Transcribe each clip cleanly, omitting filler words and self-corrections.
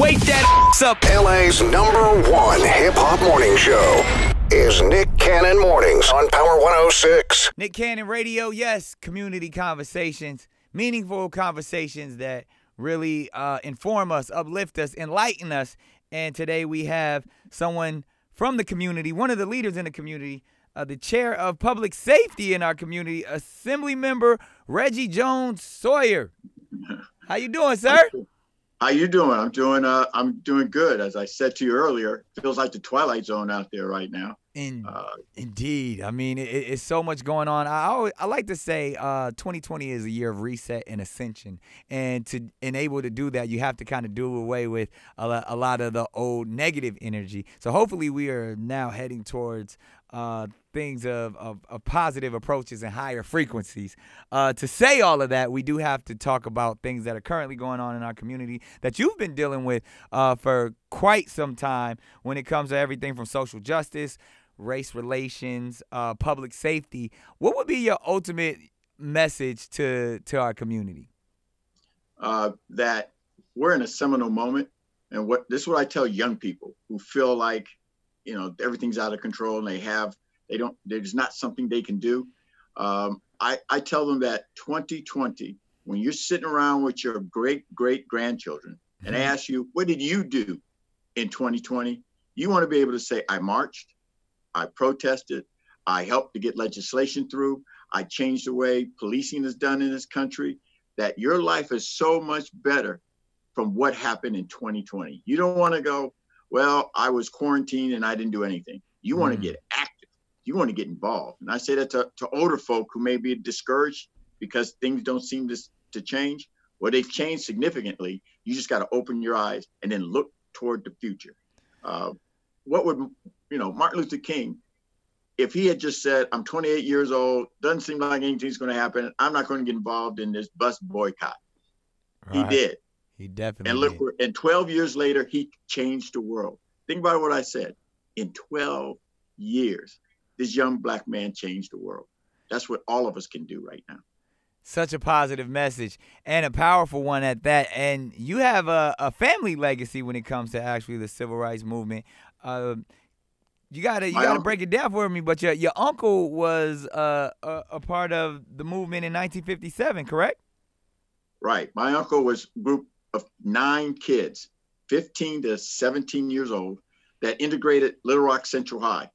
Wake that up. LA's #1 hip-hop morning show is Nick Cannon Mornings on Power 106. Nick Cannon Radio, yes, community conversations, meaningful conversations that really inform us, uplift us, enlighten us. And today we have someone from the community, one of the leaders in the community, the chair of public safety in our community, Assembly Member Reggie Jones Sawyer. How you doing, sir? How you doing? I'm doing good. As I said to you earlier, feels like the Twilight Zone out there right now. Indeed. I mean, it's so much going on. I like to say 2020 is a year of reset and ascension. And to enable to do that, you have to kind of do away with a lot of the old negative energy. So hopefully we are now heading towards things of positive approaches and higher frequencies. To say all of that, we do have to talk about things that are currently going on in our community that you've been dealing with for quite some time when it comes to everything from social justice, race relations, public safety. What would be your ultimate message to our community? That we're in a seminal moment. And this is what I tell young people who feel like, you know, everything's out of control and there's not something they can do. I tell them that 2020, when you're sitting around with your great-great-grandchildren and they ask you, what did you do in 2020? You want to be able to say, I marched, I protested, I helped to get legislation through, I changed the way policing is done in this country, that your life is so much better from what happened in 2020. You don't want to go, well, I was quarantined and I didn't do anything. You want to get active. You want to get involved. And I say that to older folk who may be discouraged because things don't seem to change. Well, they've changed significantly. You just got to open your eyes and then look toward the future. What would, you know, Martin Luther King, if he had just said, I'm 28 years old, doesn't seem like anything's going to happen. I'm not going to get involved in this bus boycott. Right. He did. He definitely did. And 12 years later, he changed the world. Think about what I said. In 12 years, this young black man changed the world. That's what all of us can do right now. Such a positive message and a powerful one at that. And you have a family legacy when it comes to actually the civil rights movement. You gotta break it down for me. But your uncle was a part of the movement in 1957, correct? Right. My uncle was a group of 9 kids, 15 to 17 years old, that integrated Little Rock Central High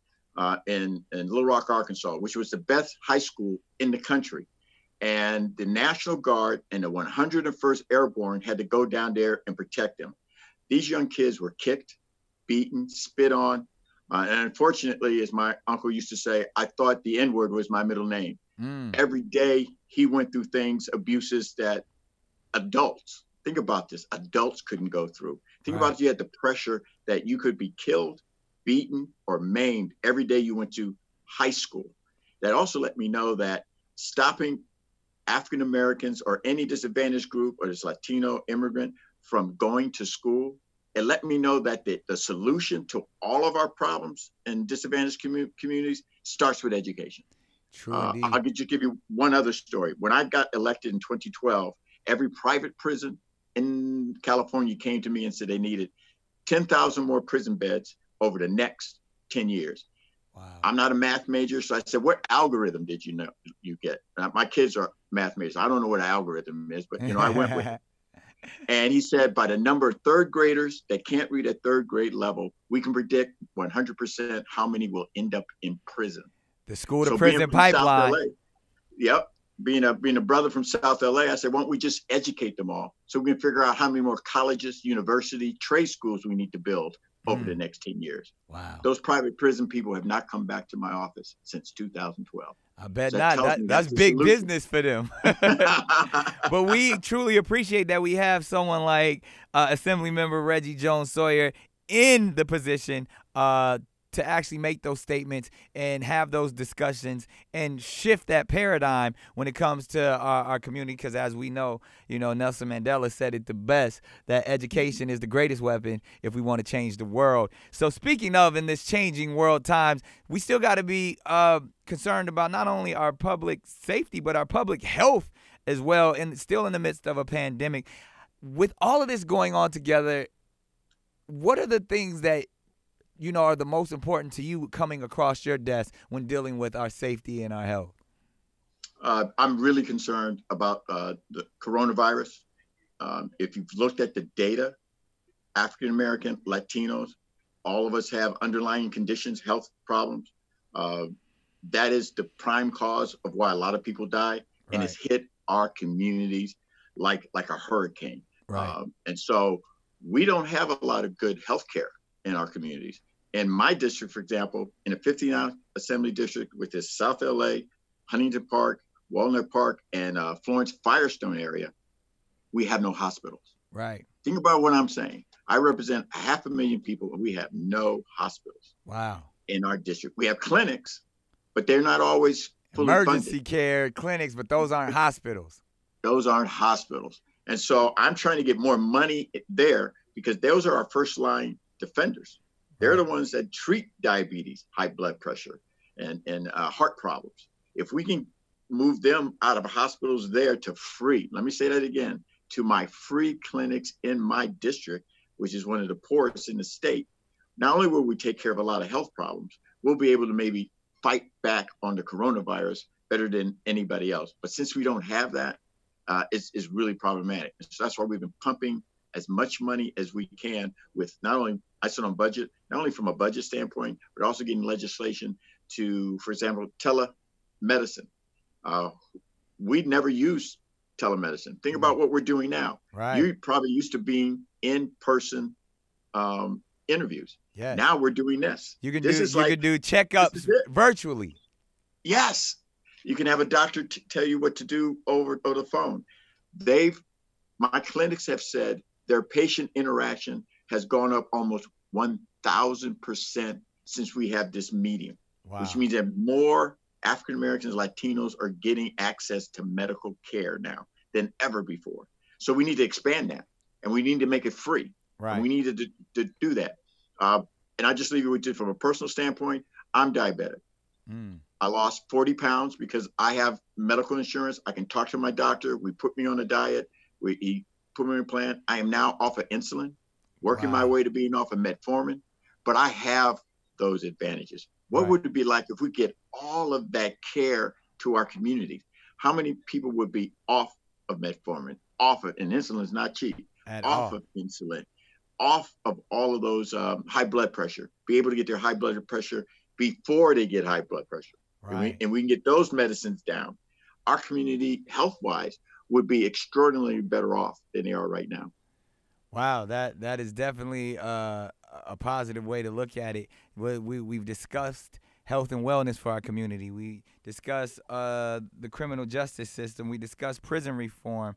in Little Rock, Arkansas, which was the best high school in the country. And the National Guard and the 101st Airborne had to go down there and protect them. These young kids were kicked, beaten, spit on. And unfortunately, as my uncle used to say, I thought the N-word was my middle name. Every day he went through things, abuses that adults, think about this, adults couldn't go through. Think about you had the pressure that you could be killed, beaten, or maimed every day you went to high school. That also let me know that stopping African Americans or any disadvantaged group or this Latino immigrant from going to school, it let me know that the solution to all of our problems in disadvantaged communities starts with education. I'll just give you one other story. When I got elected in 2012, every private prison in California came to me and said they needed 10,000 more prison beds over the next 10 years. Wow. I'm not a math major, so I said, what algorithm did you get? Now, my kids are math majors. I don't know what an algorithm is, but you know, I went with it. And he said, by the number of third graders that can't read at third grade level, we can predict 100% how many will end up in prison. The school to prison pipeline. Yep. Being a brother from South LA, I said, why don't we just educate them all so we can figure out how many more colleges, university, trade schools we need to build over the next 10 years. Wow. Those private prison people have not come back to my office since 2012. I bet not. That's big business for them. But we truly appreciate that we have someone like Assemblymember Reggie Jones Sawyer in the position to actually make those statements and have those discussions and shift that paradigm when it comes to our community. Because as we know, Nelson Mandela said it the best, that education is the greatest weapon if we want to change the world. So speaking of, in this changing world times, we still got to be concerned about not only our public safety, but our public health as well. And still in the midst of a pandemic, with all of this going on together, what are the things that, you know, are the most important to you coming across your desk when dealing with our safety and our health? I'm really concerned about the coronavirus. If you've looked at the data, African-American, Latinos, all of us have underlying conditions, health problems. That is the prime cause of why a lot of people die. And it's hit our communities like a hurricane. Right. And so we don't have a lot of good health care in our communities. In my district, for example, in the 59th Assembly District, which is South LA, Huntington Park, Walnut Park, and Florence Firestone area, we have no hospitals. Right. Think about what I'm saying. I represent 500,000 people, and we have no hospitals. Wow. In our district. We have clinics, but they're not always fully emergency funded. Care clinics, but those aren't hospitals. Those aren't hospitals. And so I'm trying to get more money there because those are our first line defenders. They're the ones that treat diabetes, high blood pressure, and heart problems. If we can move them out of hospitals there to free, let me say that again, to my free clinics in my district, which is one of the poorest in the state, not only will we take care of a lot of health problems, we'll be able to maybe fight back on the coronavirus better than anybody else. But since we don't have that, it's really problematic. So that's why we've been pumping as much money as we can with not only, I sit on budget, not only from a budget standpoint, but also getting legislation to, for example, telemedicine. We'd never used telemedicine. Think about what we're doing now. Right. You're probably used to being in-person interviews. Yes. Now we're doing this. You can do checkups virtually. Yes. You can have a doctor tell you what to do over the phone. My clinics have said their patient interaction has gone up almost 1,000% since we have this medium, which means that more African-Americans, Latinos are getting access to medical care now than ever before. So we need to expand that, and we need to make it free. Right. And we need to do that. And I just leave it with you from a personal standpoint. I'm diabetic. Mm. I lost 40 pounds because I have medical insurance. I can talk to my doctor. We put me on a diet. He put me on a plan. I am now off of insulin, working my way to being off of metformin, but I have those advantages. What would it be like if we get all of that care to our communities? How many people would be off of metformin, and insulin is not cheap, off of insulin, off of all of those high blood pressure, be able to get their high blood pressure before they get high blood pressure. Right. And we can get those medicines down. Our community health-wise would be extraordinarily better off than they are right now. Wow, that is definitely a positive way to look at it. We've discussed health and wellness for our community. We discussed the criminal justice system. We discussed prison reform.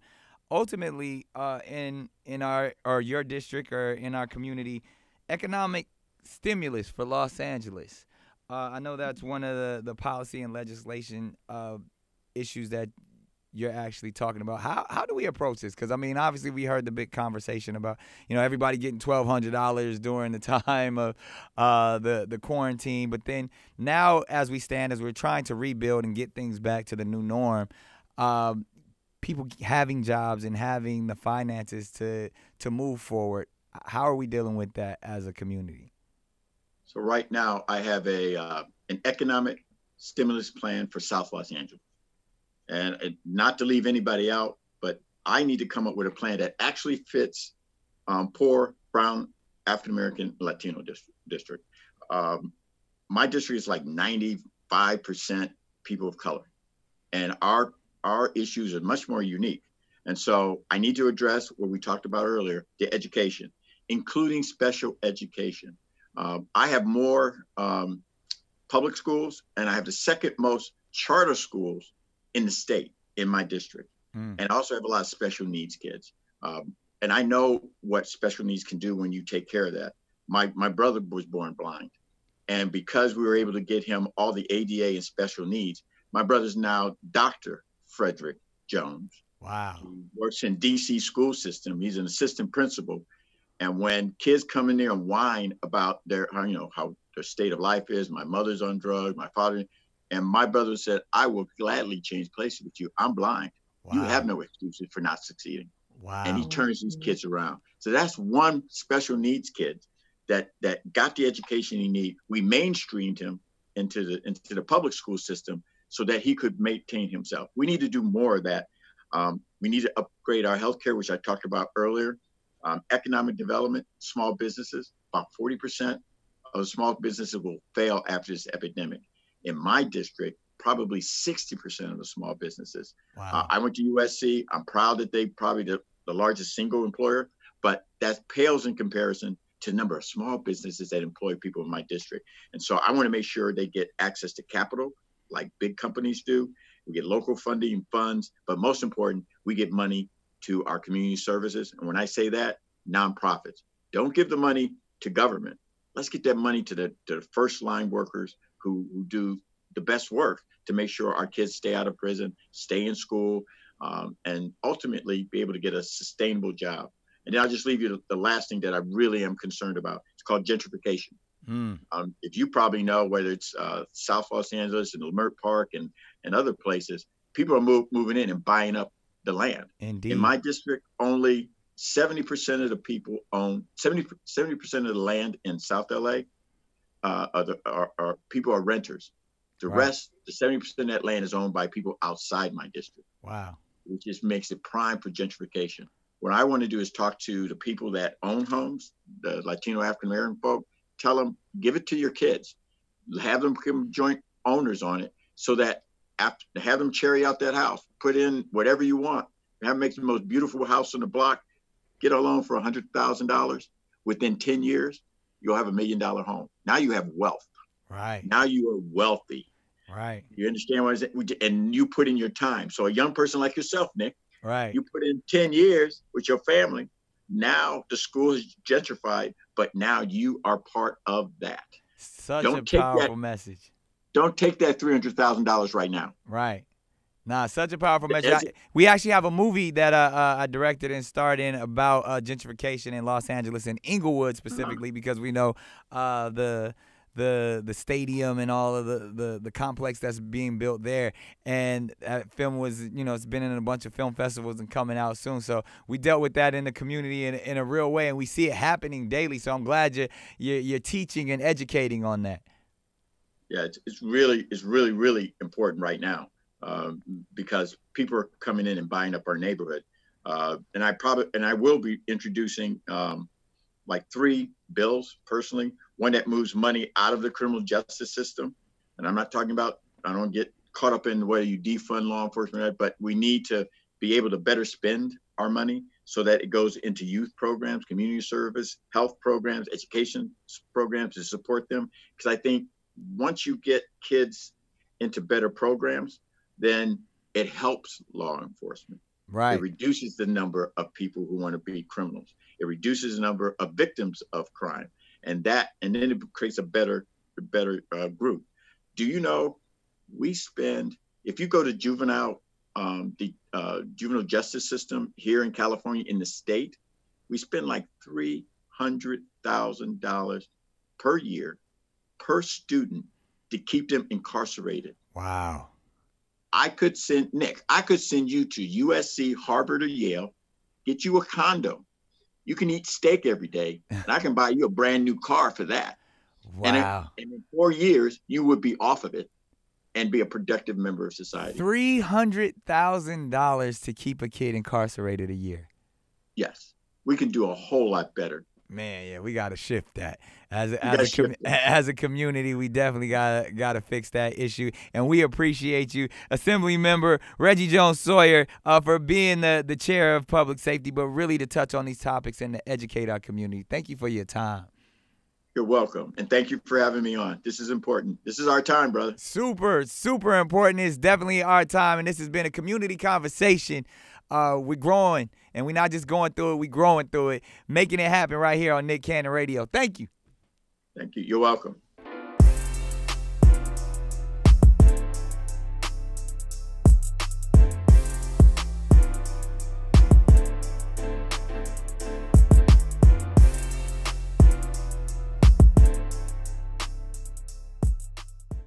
Ultimately, in our or your district or in our community, economic stimulus for Los Angeles. I know that's one of the policy and legislation issues that you're actually talking about. How do we approach this? Because, I mean, obviously we heard the big conversation about, you know, everybody getting $1,200 during the time of the quarantine. But then now as we stand, as we're trying to rebuild and get things back to the new norm, people having jobs and having the finances to move forward, how are we dealing with that as a community? So right now I have an economic stimulus plan for South Los Angeles. And not to leave anybody out, but I need to come up with a plan that actually fits poor, brown, African-American, Latino district. My district is like 95% people of color. And our issues are much more unique. And so I need to address what we talked about earlier, the education, including special education. I have more public schools, and I have the second most charter schools in the state, in my district. Mm. And I also have a lot of special needs kids. And I know what special needs can do when you take care of that. My brother was born blind. And because we were able to get him all the ADA and special needs, my brother's now Dr. Frederick Jones. Wow. He works in DC school system. He's an assistant principal. And when kids come in there and whine about how their state of life is, my mother's on drugs, my father, and my brother said, I will gladly change places with you. I'm blind. Wow. You have no excuses for not succeeding. Wow. And he turns these kids around. So that's one special needs kid that got the education he needed. We mainstreamed him into the public school system so that he could maintain himself. We need to do more of that. We need to upgrade our healthcare, which I talked about earlier. Economic development, small businesses, about 40% of small businesses will fail after this epidemic. In my district, probably 60% of the small businesses. Wow. I went to USC. I'm proud that they probably the largest single employer, but that pales in comparison to the number of small businesses that employ people in my district. And so I want to make sure they get access to capital like big companies do. We get local funding funds, but most important, we get money to our community services. And when I say that, nonprofits. Don't give the money to government. Let's get that money to the first line workers who do the best work to make sure our kids stay out of prison, stay in school, and ultimately be able to get a sustainable job. And then I'll just leave you the last thing that I really am concerned about. It's called gentrification. Mm. If you probably know, whether it's South Los Angeles and Leimert Park and other places, people are moving in and buying up the land. Indeed. In my district, only 70% of the people own 70% of the land in South LA. People are renters. The right. rest, the 70% of that land is owned by people outside my district. Wow. Which just makes it prime for gentrification. What I want to do is talk to the people that own homes, the Latino African American folk, tell them, give it to your kids, have them become joint owners on it so that after, have them cherry out that house, put in whatever you want, have them make the most beautiful house on the block, get a loan for $100,000. Within 10 years, you'll have $1 million home. Now you have wealth. Right. Now you are wealthy. Right. You understand what I'm saying? And you put in your time. So a young person like yourself, Nick, right. You put in 10 years with your family. Now the school is gentrified, but now you are part of that. Such a powerful message. Don't take that $300,000 right now. Right. Nah, such a powerful message. We actually have a movie that I directed and starred in about gentrification in Los Angeles and Inglewood specifically, because we know the stadium and all of the complex that's being built there, and that film was, you know, it's been in a bunch of film festivals and coming out soon. So we dealt with that in the community in a real way, and we see it happening daily. So I'm glad you're teaching and educating on that. Yeah, it's really important right now because people are coming in and buying up our neighborhood, and I will be introducing like 3 bills personally. One that moves money out of the criminal justice system. And I'm not talking about, I don't get caught up in whether you defund law enforcement, but we need to be able to better spend our money so that it goes into youth programs, community service, health programs, education programs to support them. Because I think once you get kids into better programs, then it helps law enforcement. Right. It reduces the number of people who want to be criminals. It reduces the number of victims of crime. And then it creates a better group. Do you know we spend, if you go to the juvenile justice system here in California, in the state, we spend like $300,000 per year per student to keep them incarcerated. Wow. I could send you to USC, Harvard, or Yale, get you a condo. You can eat steak every day, and I can buy you a brand new car for that. Wow. And in 4 years, you would be off of it and be a productive member of society. $300,000 to keep a kid incarcerated a year. Yes. We can do a whole lot better. Man, yeah, we got to shift that. As a community, we definitely got to fix that issue. And we appreciate you, Assembly Member Reggie Jones Sawyer, for being the chair of public safety, but really to touch on these topics and to educate our community. Thank you for your time. You're welcome. And thank you for having me on. This is important. This is our time, brother. Super, super important. It's definitely our time. And this has been a community conversation. We're growing, and we're not just going through it, we're growing through it, making it happen right here on Nick Cannon Radio. Thank you. Thank you. You're welcome.